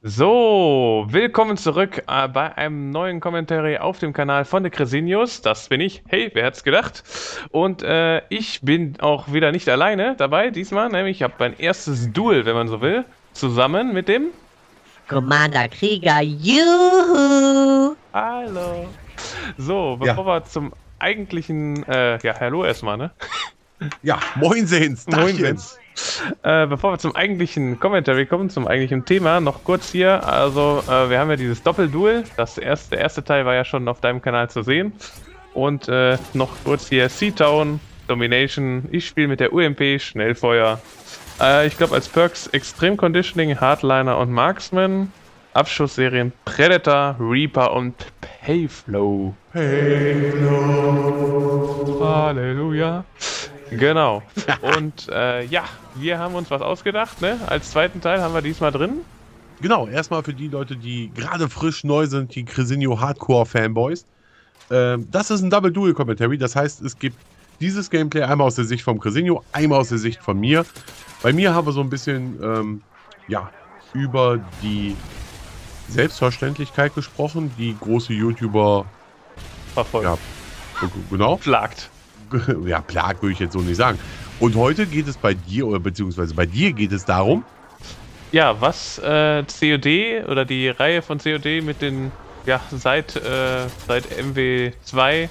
So, willkommen zurück bei einem neuen Kommentar auf dem Kanal von der Crisinius. Das bin ich. Hey, wer hat's gedacht? Und ich bin auch wieder nicht alleine dabei diesmal, nämlich ich habe mein erstes Duel, wenn man so will, zusammen mit dem Commander Krieger. Juhu! Hallo! So, bevor wir zum eigentlichen, hallo erstmal, ne? Ja, moinsehens, moinsehens. Bevor wir zum eigentlichen Commentary kommen, zum eigentlichen Thema, noch kurz hier, also wir haben ja dieses Doppelduel, der erste Teil war ja schon auf deinem Kanal zu sehen und noch kurz hier Seatown, Domination, ich spiele mit der UMP, Schnellfeuer, ich glaube als Perks Extreme Conditioning, Hardliner und Marksman, Abschussserien Predator, Reaper und Payflow. Payflow. Halleluja. Genau. Und ja, wir haben uns was ausgedacht, ne? Als zweiten Teil haben wir diesmal drin. Genau, erstmal für die Leute, die gerade frisch neu sind, die Crisinio Hardcore Fanboys. Das ist ein Double Duel Commentary, das heißt, es gibt dieses Gameplay einmal aus der Sicht vom Crisinio, einmal aus der Sicht von mir. Bei mir haben wir so ein bisschen, ja, über die Selbstverständlichkeit gesprochen, die große YouTuber verfolgt. Ja, genau. Plagt. Ja, plagt würde ich jetzt so nicht sagen. Und heute geht es bei dir, oder beziehungsweise bei dir geht es darum... Ja, was COD oder die Reihe von COD mit den, ja, seit MW2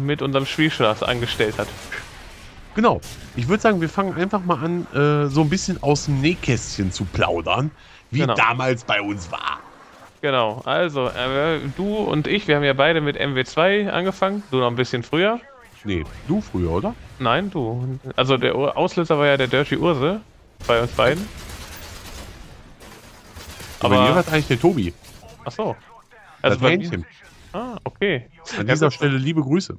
mit unserem Spielspaß angestellt hat. Genau. Ich würde sagen, wir fangen einfach mal an, so ein bisschen aus dem Nähkästchen zu plaudern, wie damals bei uns war. Genau. Also, du und ich, wir haben ja beide mit MW2 angefangen, du noch ein bisschen früher. Nee, du früher, oder? Nein, du. Also der Auslöser war ja der Dirty Urse bei uns beiden. Aber bei mir war es eigentlich der Tobi. Ach so. Also bei Hähnchen. Ah, okay. An dieser Stelle liebe Grüße.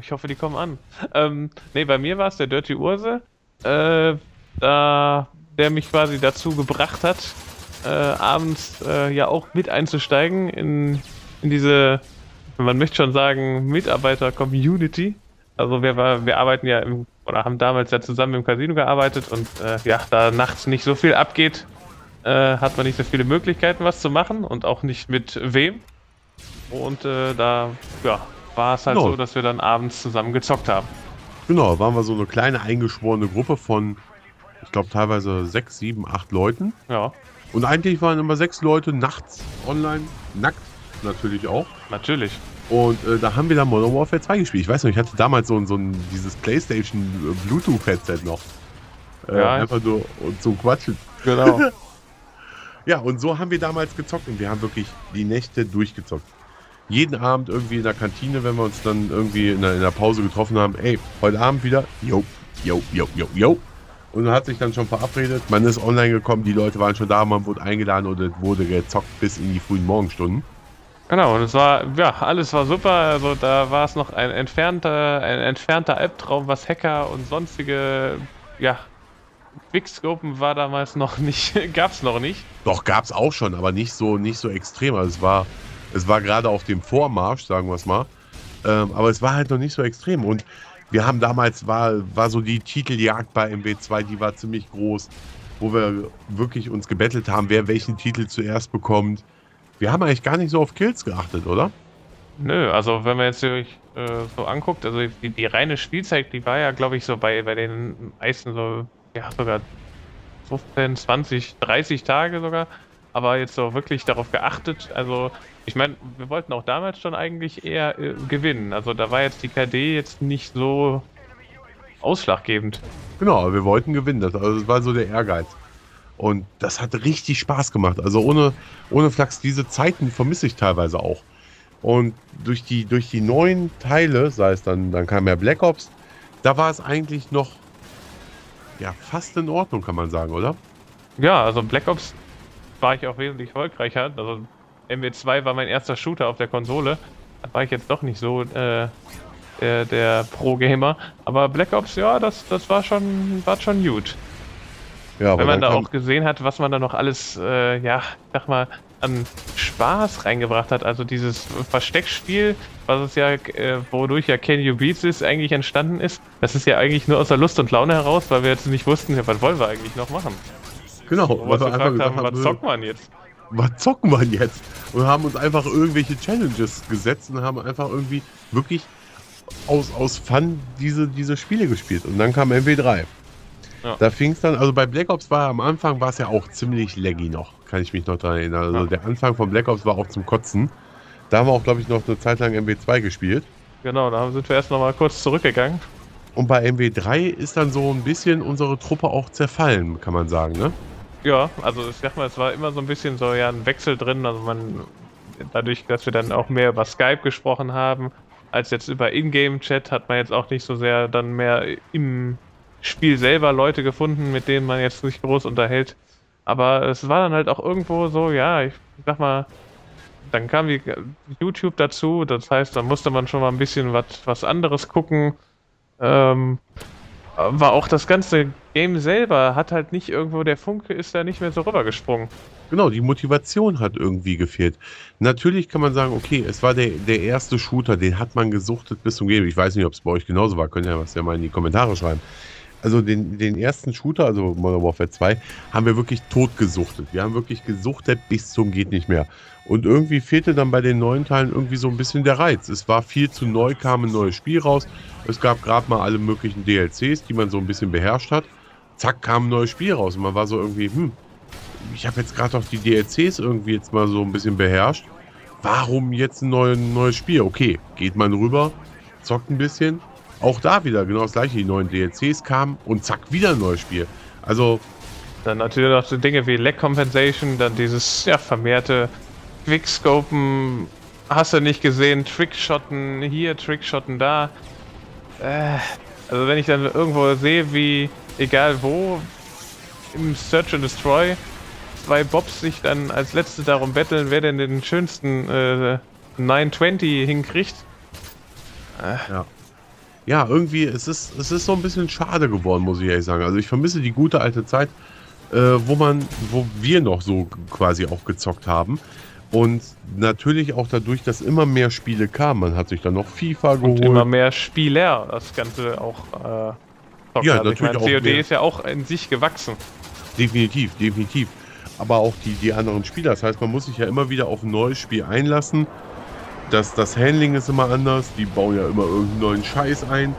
Ich hoffe, die kommen an. Nee, bei mir war es der Dirty Urse, der mich quasi dazu gebracht hat, abends ja auch mit einzusteigen in diese... Man möchte schon sagen, Mitarbeiter-Community. Also wir arbeiten ja oder haben damals ja zusammen im Casino gearbeitet und ja, da nachts nicht so viel abgeht, hat man nicht so viele Möglichkeiten, was zu machen und auch nicht mit wem. Und da ja, war es halt so, dass wir dann abends zusammen gezockt haben. Genau, waren wir so eine kleine eingeschworene Gruppe von, ich glaube, teilweise 6, 7, 8 Leuten. Ja. Und eigentlich waren immer 6 Leute nachts online, nackt. Natürlich auch. Natürlich. Und da haben wir dann Modern Warfare 2 gespielt. Ich weiß noch, ich hatte damals so ein dieses PlayStation Bluetooth-Headset noch. Ja, einfach nur zum Quatschen. Genau. Ja, und so haben wir damals gezockt und wir haben wirklich die Nächte durchgezockt. Jeden Abend irgendwie in der Kantine, wenn wir uns dann irgendwie in der Pause getroffen haben, ey, heute Abend wieder, yo. Und man hat sich dann schon verabredet, man ist online gekommen, die Leute waren schon da, man wurde eingeladen und es wurde gezockt bis in die frühen Morgenstunden. Genau, und es war, ja, alles war super, also da war es noch ein entfernter Albtraum, was Hacker und sonstige, ja, Quickscopen war damals noch nicht, gab's noch nicht. Doch, gab's auch schon, aber nicht so extrem, also es war gerade auf dem Vormarsch, sagen wir es mal, aber es war halt noch nicht so extrem und wir haben damals, war so die Titeljagd bei MW2, die war ziemlich groß, wo wir wirklich uns gebettelt haben, wer welchen Titel zuerst bekommt. Wir haben eigentlich gar nicht so auf Kills geachtet, oder? Nö, also wenn man jetzt so anguckt, also die reine Spielzeit, die war ja, glaube ich, so bei den meisten so, ja, sogar 15, 20, 30 Tage sogar, aber jetzt so wirklich darauf geachtet, also ich meine, wir wollten auch damals schon eigentlich eher gewinnen, also da war jetzt die KD jetzt nicht so ausschlaggebend. Genau, wir wollten gewinnen, also das war so der Ehrgeiz. Und das hat richtig Spaß gemacht. Also ohne Flachs, diese Zeiten vermisse ich teilweise auch. Und durch die neuen Teile, sei es dann kam ja Black Ops, da war es eigentlich noch, ja, fast in Ordnung, kann man sagen, oder? Ja, also Black Ops war ich auch wesentlich erfolgreicher. Also MW2 war mein erster Shooter auf der Konsole. Da war ich jetzt doch nicht so der Pro-Gamer. Aber Black Ops, ja, das war schon gut. Ja, wenn man da auch gesehen hat, was man da noch alles, ja, sag mal, an Spaß reingebracht hat. Also dieses Versteckspiel, was es ja, wodurch ja Can You Beats ist, eigentlich entstanden ist. Das ist ja eigentlich nur aus der Lust und Laune heraus, weil wir jetzt nicht wussten, ja, was wollen wir eigentlich noch machen. Genau, wo wir einfach gesagt haben, was zocken wir jetzt? Was zocken wir jetzt? Und haben uns einfach irgendwelche Challenges gesetzt und haben einfach irgendwie wirklich aus Fun diese Spiele gespielt. Und dann kam MW3. Ja. Da fing es dann, also bei Black Ops war am Anfang war es ja auch ziemlich laggy noch, kann ich mich noch daran erinnern. Also ja, der Anfang von Black Ops war auch zum Kotzen. Da haben wir auch, glaube ich, noch eine Zeit lang MW2 gespielt. Genau, da sind wir erst noch mal kurz zurückgegangen. Und bei MW3 ist dann so ein bisschen unsere Truppe auch zerfallen, kann man sagen, ne? Ja, also ich sag mal, es war immer so ein bisschen so ja ein Wechsel drin, also man, dadurch, dass wir dann auch mehr über Skype gesprochen haben, als jetzt über Ingame-Chat, hat man jetzt auch nicht so sehr dann mehr im Spiel selber Leute gefunden, mit denen man jetzt nicht groß unterhält. Aber es war dann halt auch irgendwo so, ja, ich sag mal, dann kam die YouTube dazu, das heißt, dann musste man schon mal ein bisschen was anderes gucken. War auch das ganze Game selber, hat halt nicht irgendwo, der Funke ist da nicht mehr so rübergesprungen. Genau, die Motivation hat irgendwie gefehlt. Natürlich kann man sagen, okay, es war der erste Shooter, den hat man gesuchtet bis zum Game. Ich weiß nicht, ob es bei euch genauso war, könnt ihr was ja mal in die Kommentare schreiben. Also den ersten Shooter, also Modern Warfare 2, haben wir wirklich tot gesuchtet. Wir haben wirklich gesuchtet bis zum geht nicht mehr. Und irgendwie fehlte dann bei den neuen Teilen irgendwie so ein bisschen der Reiz. Es war viel zu neu, kam ein neues Spiel raus. Es gab gerade mal alle möglichen DLCs, die man so ein bisschen beherrscht hat. Zack, kam ein neues Spiel raus und man war so irgendwie, ich habe jetzt gerade auch die DLCs irgendwie jetzt mal so ein bisschen beherrscht. Warum jetzt ein neues Spiel? Okay, geht man rüber, zockt ein bisschen. Auch da wieder genau das gleiche, die neuen DLCs kamen und zack, wieder ein neues Spiel. Also dann natürlich noch so Dinge wie Lag Compensation, dann dieses ja vermehrte Quickscopen, hast du nicht gesehen, Trickshotten hier, Trickshotten da. Also wenn ich dann irgendwo sehe, wie, egal wo, im Search and Destroy, zwei Bobs sich dann als letzte darum betteln, wer denn den schönsten 920 hinkriegt. Ja, irgendwie, es ist so ein bisschen schade geworden, muss ich ehrlich sagen. Also ich vermisse die gute alte Zeit, wo wir noch so quasi auch gezockt haben. Und natürlich auch dadurch, dass immer mehr Spiele kamen. Man hat sich dann noch FIFA geholt. Und immer mehr Spieler das Ganze auch zockt. Ja, also natürlich, ich meine, COD ist ja auch in sich gewachsen. Definitiv, definitiv. Aber auch die anderen Spieler. Das heißt, man muss sich ja immer wieder auf ein neues Spiel einlassen. Das Handling ist immer anders, die bauen ja immer irgendeinen neuen Scheiß ein,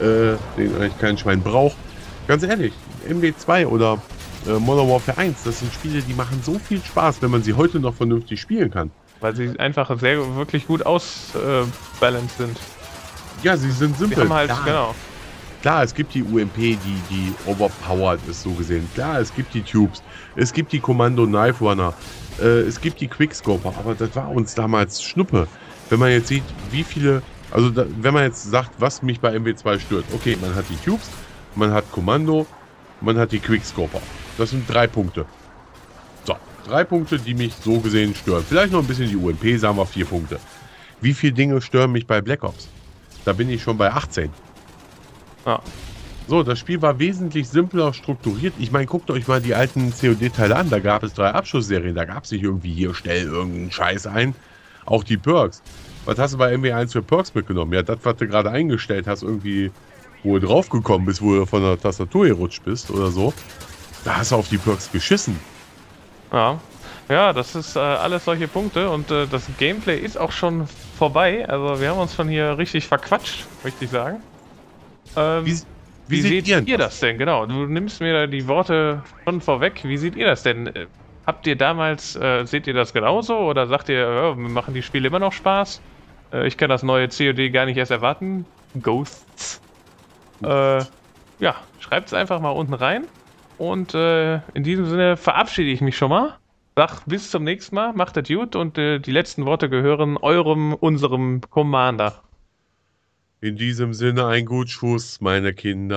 den eigentlich kein Schwein braucht. Ganz ehrlich, MW2 oder Modern Warfare 1, das sind Spiele, die machen so viel Spaß, wenn man sie heute noch vernünftig spielen kann. Weil sie einfach sehr wirklich gut ausbalanced sind. Ja, sie sind simpel. Die haben halt, genau. Klar, es gibt die UMP, die overpowered ist, so gesehen. Klar, es gibt die Tubes, es gibt die Kommando Knife Runner, es gibt die Quickscoper, aber das war uns damals Schnuppe. Wenn man jetzt sieht, wie viele, also da, wenn man jetzt sagt, was mich bei MW2 stört, okay, man hat die Tubes, man hat Kommando, man hat die Quickscoper. Das sind 3 Punkte. So, 3 Punkte, die mich so gesehen stören. Vielleicht noch ein bisschen die UMP, sagen wir 4 Punkte. Wie viele Dinge stören mich bei Black Ops? Da bin ich schon bei 18. Ja. So, das Spiel war wesentlich simpler strukturiert. Ich meine, guckt euch mal die alten COD-Teile an. Da gab es 3 Abschussserien. Da gab es nicht irgendwie hier, stell irgendeinen Scheiß ein. Auch die Perks. Was hast du bei MW1 für Perks mitgenommen? Ja, das, was du gerade eingestellt hast, irgendwie, wo du draufgekommen bist, wo du von der Tastatur gerutscht bist oder so. Da hast du auf die Perks geschissen. Ja, ja, das ist alles solche Punkte. Und das Gameplay ist auch schon vorbei. Also wir haben uns schon hier richtig verquatscht, möchte ich sagen. Wie seht ihr das denn? Genau, du nimmst mir da die Worte schon vorweg. Wie seht ihr das denn? Habt ihr damals, seht ihr das genauso? Oder sagt ihr, wir machen die Spiele immer noch Spaß? Ich kann das neue COD gar nicht erst erwarten. Ghosts. Ja, schreibt es einfach mal unten rein. Und in diesem Sinne verabschiede ich mich schon mal. Sag bis zum nächsten Mal, macht das gut. Und die letzten Worte gehören unserem Commander. In diesem Sinne ein Gutschuss, meine Kinder.